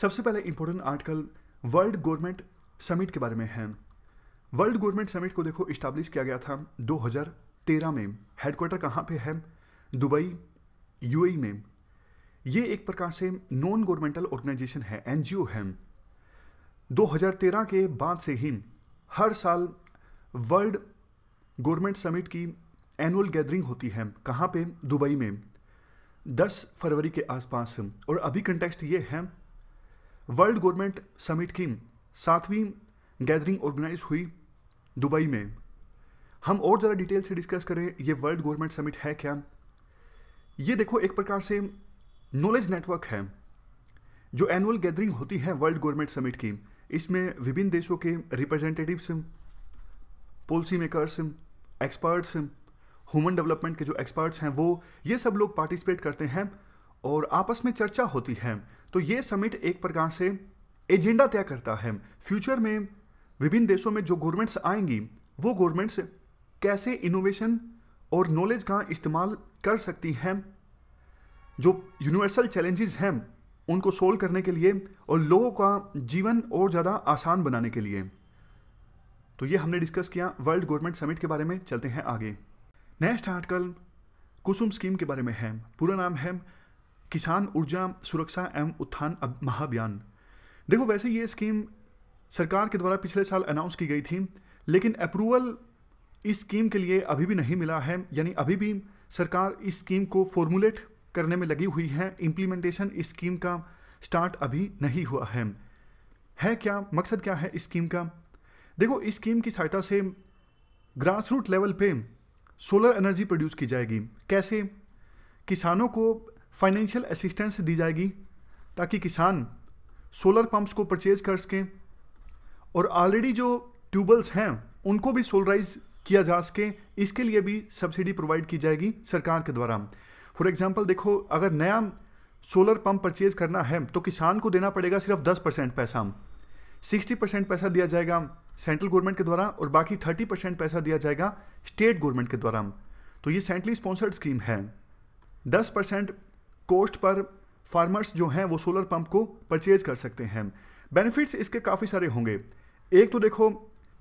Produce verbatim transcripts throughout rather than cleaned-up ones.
सबसे पहले important article world government summit के बारे में है। वर्ल्ड गवर्नमेंट समिट को देखो इस्टाब्लिश किया गया था दो हज़ार तेरह में। हेडक्वार्टर कहाँ पे है? दुबई, यूएई में। ये एक प्रकार से नॉन गवर्नमेंटल ऑर्गेनाइजेशन है, एनजीओ है। दो हज़ार तेरह के बाद से ही हर साल वर्ल्ड गवर्नमेंट समिट की एनुअल गैदरिंग होती है। कहाँ पे? दुबई में, दस फरवरी के आसपास। और अभी कंटेक्स्ट ये है, वर्ल्ड गवर्नमेंट समिट की सातवीं गैदरिंग ऑर्गेनाइज हुई दुबई में। हम और ज़रा डिटेल से डिस्कस करें ये वर्ल्ड गवर्नमेंट समिट है क्या। ये देखो एक प्रकार से नॉलेज नेटवर्क है। जो एनुअल गैदरिंग होती है वर्ल्ड गवर्नमेंट समिट की, इसमें विभिन्न देशों के representatives, policy makers, experts, human development के जो एक्सपर्ट्स हैं वो ये सब लोग पार्टिसिपेट करते हैं और आपस में चर्चा होती है। तो ये समिट एक प्रकार से एजेंडा तय करता है, फ्यूचर में विभिन्न देशों में जो गवर्नमेंट्स आएंगी वो गवर्नमेंट्स कैसे इनोवेशन और नॉलेज का इस्तेमाल कर सकती हैं, जो यूनिवर्सल चैलेंजेस हैं उनको सोल्व करने के लिए और लोगों का जीवन और ज़्यादा आसान बनाने के लिए। तो ये हमने डिस्कस किया वर्ल्ड गवर्नमेंट समिट के बारे में। चलते हैं आगे। नेक्स्ट आर्टिकल कुसुम स्कीम के बारे में है। पूरा नाम है किसान ऊर्जा सुरक्षा एवं उत्थान महाअभियान। देखो वैसे ये स्कीम सरकार के द्वारा पिछले साल अनाउंस की गई थी, लेकिन अप्रूवल इस स्कीम के लिए अभी भी नहीं मिला है, यानी अभी भी सरकार इस स्कीम को फॉर्मुलेट करने में लगी हुई है। इम्प्लीमेंटेशन इस स्कीम का स्टार्ट अभी नहीं हुआ है। है क्या मकसद, क्या है इस स्कीम का? देखो इस स्कीम की सहायता से ग्रास रूट लेवल पे सोलर एनर्जी प्रोड्यूस की जाएगी। कैसे? किसानों को फाइनेंशियल असिस्टेंस दी जाएगी ताकि किसान सोलर पंप्स को परचेज कर सकें और ऑलरेडी जो ट्यूबवेल्स हैं उनको भी सोलराइज किया जा सके। इसके लिए भी सब्सिडी प्रोवाइड की जाएगी सरकार के द्वारा। फॉर एग्जांपल देखो, अगर नया सोलर पंप परचेज करना है तो किसान को देना पड़ेगा सिर्फ दस परसेंट पैसा, साठ परसेंट पैसा दिया जाएगा सेंट्रल गवर्नमेंट के द्वारा और बाकी तीस परसेंट पैसा दिया जाएगा स्टेट गवर्नमेंट के द्वारा। तो ये सेंट्रली स्पॉन्सर्ड स्कीम है। दस परसेंट कोस्ट पर फार्मर्स जो हैं वो सोलर पंप को परचेज कर सकते हैं। बेनिफिट्स इसके काफ़ी सारे होंगे। एक तो देखो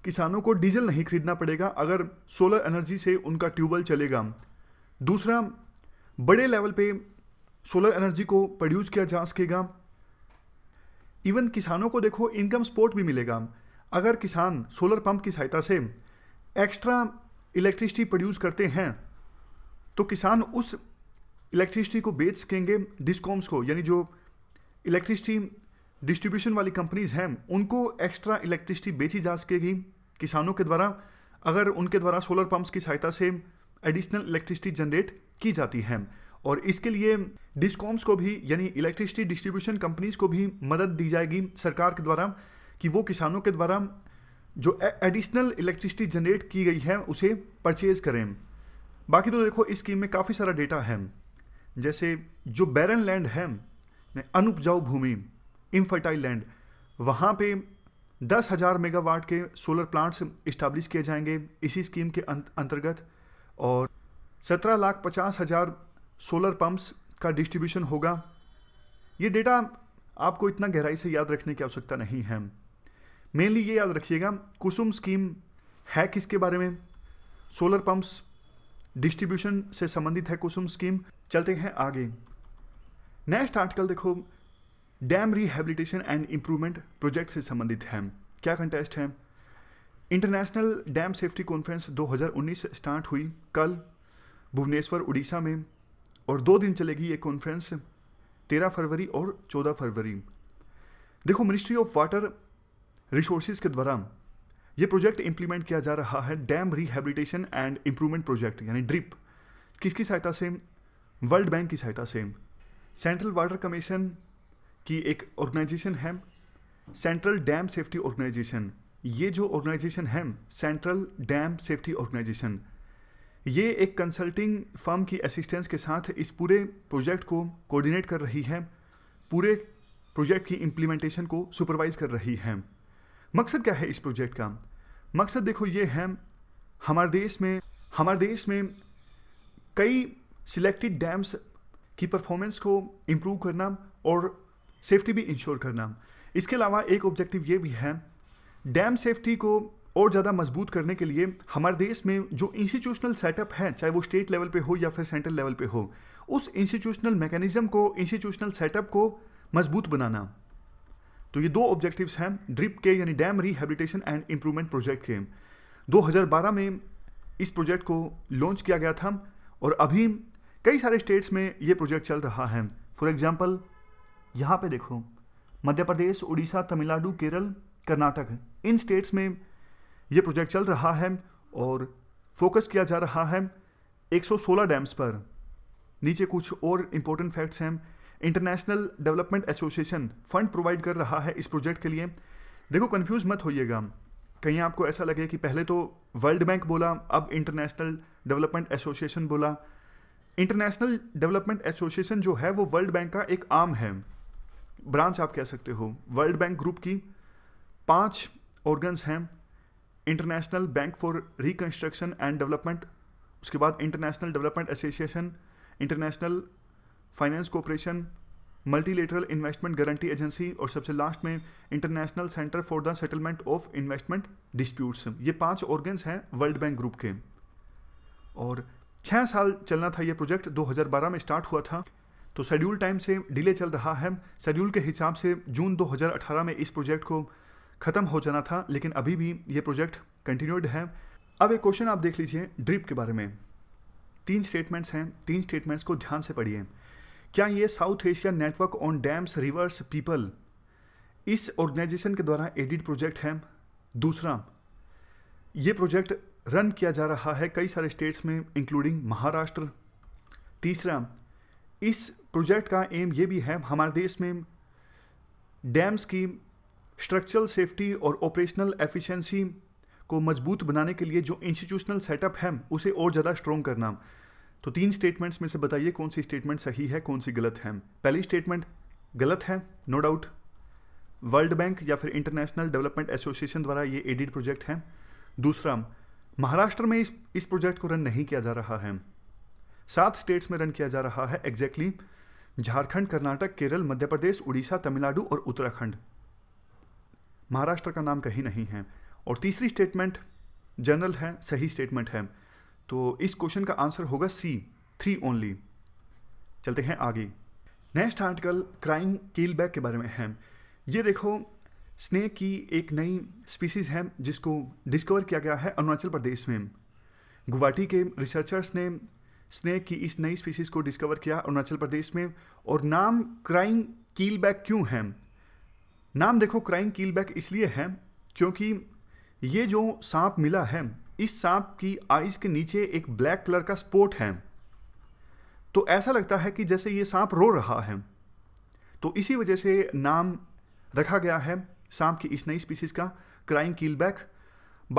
किसानों को डीजल नहीं खरीदना पड़ेगा अगर सोलर एनर्जी से उनका ट्यूबवेल चलेगा। दूसरा, बड़े लेवल पे सोलर एनर्जी को प्रोड्यूस किया जा सकेगा। इवन किसानों को देखो इनकम सपोर्ट भी मिलेगा। अगर किसान सोलर पंप की सहायता से एक्स्ट्रा इलेक्ट्रिसिटी प्रोड्यूस करते हैं तो किसान उस इलेक्ट्रिसिटी को बेच सकेंगे डिस्कॉम्स को, यानी जो इलेक्ट्रिसिटी डिस्ट्रीब्यूशन वाली कंपनीज हैं उनको एक्स्ट्रा इलेक्ट्रिसिटी बेची जा सकेगी किसानों के द्वारा, अगर उनके द्वारा सोलर पंप्स की सहायता से एडिशनल इलेक्ट्रिसिटी जनरेट की जाती है। और इसके लिए डिस्कॉम्स को भी, यानी इलेक्ट्रिसिटी डिस्ट्रीब्यूशन कंपनीज को भी मदद दी जाएगी सरकार के द्वारा कि वो किसानों के द्वारा जो एडिशनल इलेक्ट्रिसिटी जनरेट की गई है उसे परचेज करें। बाकी तो देखो इस स्कीम में काफ़ी सारा डेटा है, जैसे जो बैरन लैंड है, अनुपजाऊ भूमि, इनफर्टाइल लैंड, वहाँ पे दस हज़ार मेगावाट के सोलर प्लांट्स इस्टाब्लिश किए जाएंगे इसी स्कीम के अंतर्गत और सत्रह लाख पचास हज़ार सोलर पंप्स का डिस्ट्रीब्यूशन होगा। ये डेटा आपको इतना गहराई से याद रखने की आवश्यकता नहीं है। मेनली ये याद रखिएगा कुसुम स्कीम है किसके बारे में, सोलर पंप्स डिस्ट्रीब्यूशन से संबंधित है कुसुम स्कीम। चलते हैं आगे। नेक्स्ट आर्टिकल देखो dam rehabilitation and improvement project से संबंधित है। क्या कंटेस्ट है? इंटरनेशनल डैम सेफ्टी कॉन्फ्रेंस दो हज़ार उन्नीस स्टार्ट हुई कल भुवनेश्वर उड़ीसा में और दो दिन चलेगी ये कॉन्फ्रेंस, तेरह फरवरी और चौदह फरवरी। देखो मिनिस्ट्री ऑफ वाटर रिसोर्सेज के द्वारा ये प्रोजेक्ट इम्प्लीमेंट किया जा रहा है, dam rehabilitation and improvement project यानी ड्रिप। किसकी सहायता से? वर्ल्ड बैंक की सहायता से। सेंट्रल वाटर कमीशन की एक ऑर्गेनाइजेशन है सेंट्रल डैम सेफ्टी ऑर्गेनाइजेशन। ये जो ऑर्गेनाइजेशन है सेंट्रल डैम सेफ्टी ऑर्गेनाइजेशन, ये एक कंसल्टिंग फर्म की असिस्टेंस के साथ इस पूरे प्रोजेक्ट को कोऑर्डिनेट कर रही है, पूरे प्रोजेक्ट की इम्प्लीमेंटेशन को सुपरवाइज कर रही है। मकसद क्या है इस प्रोजेक्ट का? मकसद देखो ये है, हमारे देश में हमारे देश में कई सिलेक्टेड डैम्स की परफॉर्मेंस को इम्प्रूव करना और सेफ्टी भी इंश्योर करना। इसके अलावा एक ऑब्जेक्टिव ये भी है, डैम सेफ्टी को और ज़्यादा मजबूत करने के लिए हमारे देश में जो इंस्टीट्यूशनल सेटअप है, चाहे वो स्टेट लेवल पे हो या फिर सेंट्रल लेवल पे हो, उस इंस्टीट्यूशनल मैकेनिज्म को, इंस्टीट्यूशनल सेटअप को मजबूत बनाना। तो ये दो ऑब्जेक्टिव्स हैं ड्रिप के, यानी dam rehabilitation and improvement project के। दो हज़ार बारह में इस प्रोजेक्ट को लॉन्च किया गया था और अभी कई सारे स्टेट्स में ये प्रोजेक्ट चल रहा है। फॉर एग्जाम्पल यहाँ पर देखो, मध्य प्रदेश, उड़ीसा, तमिलनाडु, केरल, कर्नाटक, इन स्टेट्स में ये प्रोजेक्ट चल रहा है और फोकस किया जा रहा है एक सौ सोलह डैम्स पर। नीचे कुछ और इम्पोर्टेंट फैक्ट्स हैं। International development association fund provide कर रहा है इस प्रोजेक्ट के लिए। देखो कंफ्यूज मत होइएगा, कहीं आपको ऐसा लगे कि पहले तो वर्ल्ड बैंक बोला, अब इंटरनेशनल डेवलपमेंट एसोसिएशन बोला। इंटरनेशनल डेवलपमेंट एसोसिएशन जो है वो वर्ल्ड बैंक का एक आर्म है, ब्रांच आप कह सकते हो। वर्ल्ड बैंक ग्रुप की पाँच ऑर्गन्स हैं, international bank for reconstruction and development, उसके बाद international development association, international finance corporation, multilateral investment guarantee agency और सबसे लास्ट में international centre for the settlement of investment disputes. ये पांच ऑर्गन्स हैं वर्ल्ड बैंक ग्रुप के। और छः साल चलना था ये प्रोजेक्ट, दो हज़ार बारह में स्टार्ट हुआ था, तो शेड्यूल टाइम से डिले चल रहा है। शेड्यूल के हिसाब से जून दो हज़ार अठारह में इस प्रोजेक्ट को खत्म हो जाना था, लेकिन अभी भी ये प्रोजेक्ट कंटिन्यूड है। अब एक क्वेश्चन आप देख लीजिए ड्रिप के बारे में। तीन स्टेटमेंट्स हैं, तीन स्टेटमेंट्स को ध्यान से पढ़िए। क्या ये South Asia network on dams reverse people, इस ऑर्गेनाइजेशन के द्वारा एडिड प्रोजेक्ट है। दूसरा, ये प्रोजेक्ट रन किया जा रहा है कई सारे स्टेट्स में इंक्लूडिंग महाराष्ट्र। तीसरा, इस प्रोजेक्ट का एम ये भी है हमारे देश में डैम्स की स्ट्रक्चरल सेफ्टी और ऑपरेशनल एफिशिएंसी को मजबूत बनाने के लिए जो इंस्टीट्यूशनल सेटअप है उसे और ज़्यादा स्ट्रॉन्ग करना। तो तीन स्टेटमेंट्स में से बताइए कौन सी स्टेटमेंट सही है, कौन सी गलत है। पहली स्टेटमेंट गलत है, नो डाउट, वर्ल्ड बैंक या फिर इंटरनेशनल डेवलपमेंट एसोसिएशन द्वारा ये एडिड प्रोजेक्ट है। दूसरा, महाराष्ट्र में इस इस प्रोजेक्ट को रन नहीं किया जा रहा है, सात स्टेट्स में रन किया जा रहा है, एग्जैक्टली झारखंड, कर्नाटक, केरल, मध्य प्रदेश, उड़ीसा, तमिलनाडु और उत्तराखंड। महाराष्ट्र का नाम कहीं नहीं है। और तीसरी स्टेटमेंट जनरल है, सही स्टेटमेंट है। तो इस क्वेश्चन का आंसर होगा सी, थ्री ओनली। चलते हैं आगे। नेक्स्ट आर्टिकल क्राइंग कीलबैक के बारे में है। ये देखो, स्नेक की एक नई स्पीसीज है जिसको डिस्कवर किया गया है अरुणाचल प्रदेश में। गुवाहाटी के रिसर्चर्स ने स्नेक की इस नई स्पीसीज को डिस्कवर किया अरुणाचल प्रदेश में। और नाम क्राइंग कीलबैक क्यों है? नाम देखो, क्राइंग कीलबैक इसलिए है क्योंकि ये जो सांप मिला है, इस सांप की आइज़ के नीचे एक ब्लैक कलर का स्पॉट है, तो ऐसा लगता है कि जैसे ये सांप रो रहा है। तो इसी वजह से नाम रखा गया है सांप की इस नई स्पीसीज़ का, क्राइंग कीलबैक।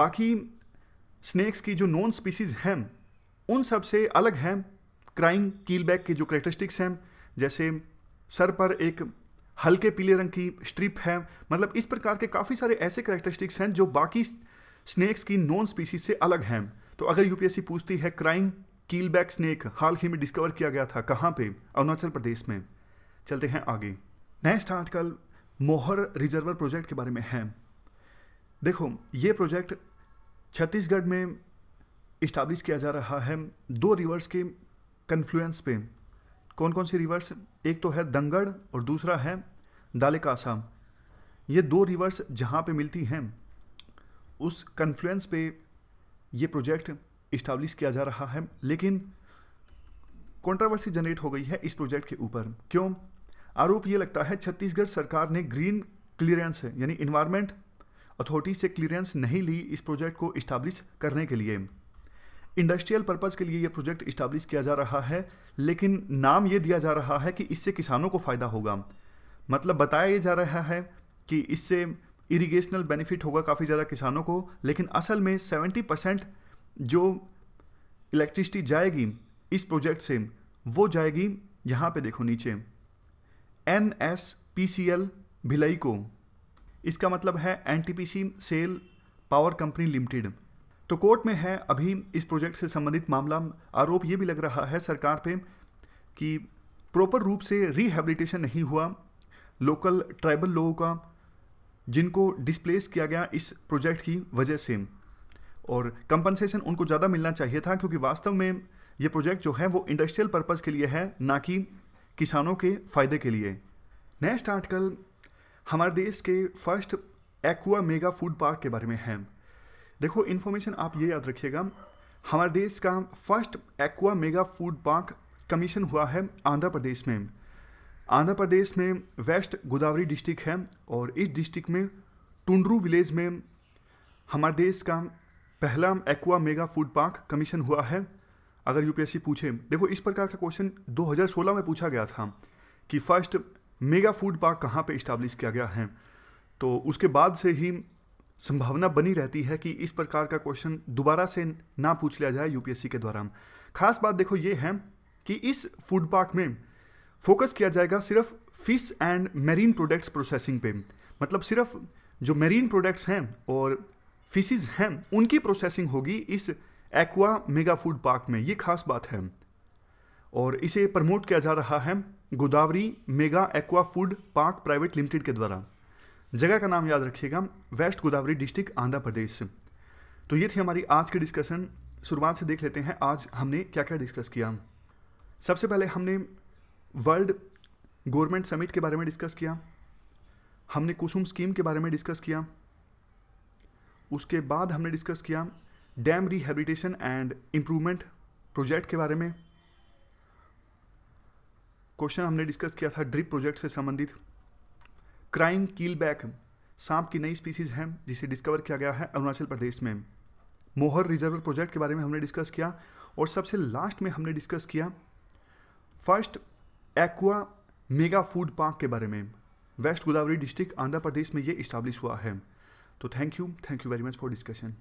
बाकी स्नेक्स की जो नॉन स्पीसीज़ हैं उन सब से अलग हैं क्राइंग कीलबैक के जो करेक्टरिस्टिक्स हैं, जैसे सर पर एक हल्के पीले रंग की स्ट्रिप है। मतलब इस प्रकार के काफ़ी सारे ऐसे करैक्टरिस्टिक्स हैं जो बाकी स्नेक्स की नॉन स्पीसीज से अलग हैं। तो अगर यूपीएससी पूछती है क्राइंग कीलबैक स्नेक हाल ही में डिस्कवर किया गया था कहाँ पे? अरुणाचल प्रदेश में। चलते हैं आगे। Next article Mohar reservoir project के बारे में है। देखो, ये प्रोजेक्ट छत्तीसगढ़ में इस्टाब्लिश किया जा रहा है दो रिवर्स के कन्फ्लुएंस पे। कौन कौन सी रिवर्स? एक तो है दंगड़ और दूसरा है दालेकासा। ये दो रिवर्स जहाँ पे मिलती हैं उस कन्फ्लुएंस पे ये प्रोजेक्ट इस्टाब्लिश किया जा रहा है। लेकिन कंट्रोवर्सी जनरेट हो गई है इस प्रोजेक्ट के ऊपर। क्यों? आरोप ये लगता है छत्तीसगढ़ सरकार ने ग्रीन क्लियरेंस यानी इन्वायरमेंट अथॉरिटी से क्लियरेंस नहीं ली इस प्रोजेक्ट को इस्टाब्लिश करने के लिए। इंडस्ट्रियल पर्पज़ के लिए यह प्रोजेक्ट इस्टाब्लिश किया जा रहा है, लेकिन नाम ये दिया जा रहा है कि इससे किसानों को फ़ायदा होगा। मतलब बताया ये जा रहा है कि इससे इरिगेशनल बेनिफिट होगा काफ़ी ज़्यादा किसानों को, लेकिन असल में सत्तर परसेंट जो इलेक्ट्रिसिटी जाएगी इस प्रोजेक्ट से वो जाएगी यहाँ पे देखो नीचे N S P C L Bhilai को। इसका मतलब है N T P C SAIL power company limited. तो कोर्ट में है अभी इस प्रोजेक्ट से संबंधित मामला। आरोप ये भी लग रहा है सरकार पे कि प्रॉपर रूप से रिहैबिलिटेशन नहीं हुआ, लोकल ट्राइबल लोगों का जिनको डिस्प्लेस किया गया इस प्रोजेक्ट की वजह से, और कंपनसेशन उनको ज़्यादा मिलना चाहिए था क्योंकि वास्तव में ये प्रोजेक्ट जो है वो इंडस्ट्रियल पर्पस के लिए है, ना कि किसानों के फ़ायदे के लिए। नेक्स्ट आर्टिकल हमारे देश के first aqua mega food park के बारे में है। देखो इन्फॉर्मेशन आप ये याद रखिएगा, हमारे देश का first aqua mega food park commission हुआ है आंध्र प्रदेश में। आंध्र प्रदेश में वेस्ट गोदावरी डिस्ट्रिक्ट है और इस डिस्ट्रिक्ट में टुंड्रू विलेज में हमारे देश का पहला aqua mega food park commission हुआ है। अगर यूपीएससी पूछे, देखो इस प्रकार का क्वेश्चन दो हज़ार सोलह में पूछा गया था कि फर्स्ट मेगा फूड पार्क कहाँ पे इस्टेब्लिश किया गया है, तो उसके बाद से ही संभावना बनी रहती है कि इस प्रकार का क्वेश्चन दोबारा से ना पूछ लिया जाए यूपीएससी के द्वारा। खास बात देखो ये है कि इस फूड पार्क में फोकस किया जाएगा सिर्फ fish and marine products processing पे, मतलब सिर्फ जो मैरीन प्रोडक्ट्स हैं और फिशेस हैं उनकी प्रोसेसिंग होगी इस एक्वा मेगा फूड पार्क में। ये खास बात है और इसे प्रमोट किया जा रहा है Godavari mega aqua food park private limited के द्वारा। जगह का नाम याद रखिएगा, वेस्ट गोदावरी डिस्ट्रिक्ट, आंध्र प्रदेश। तो ये थी हमारी आज की डिस्कशन। शुरुआत से देख लेते हैं आज हमने क्या क्या डिस्कस किया। सबसे पहले हमने वर्ल्ड गवर्नमेंट समिट के बारे में डिस्कस किया, हमने कुसुम स्कीम के बारे में डिस्कस किया, उसके बाद हमने डिस्कस किया dam rehabilitation and improvement project के बारे में। क्वेश्चन हमने डिस्कस किया था ड्रिप प्रोजेक्ट से संबंधित। क्राइंग कीलबैक सांप की नई स्पीसीज है जिसे डिस्कवर किया गया है अरुणाचल प्रदेश में। मोहर रिजर्वर प्रोजेक्ट के बारे में हमने डिस्कस किया और सबसे लास्ट में हमने डिस्कस किया first aqua mega food park के बारे में। वेस्ट गोदावरी डिस्ट्रिक्ट आंध्र प्रदेश में ये इस्टेब्लिश हुआ है। तो thank you, thank you very much for discussion.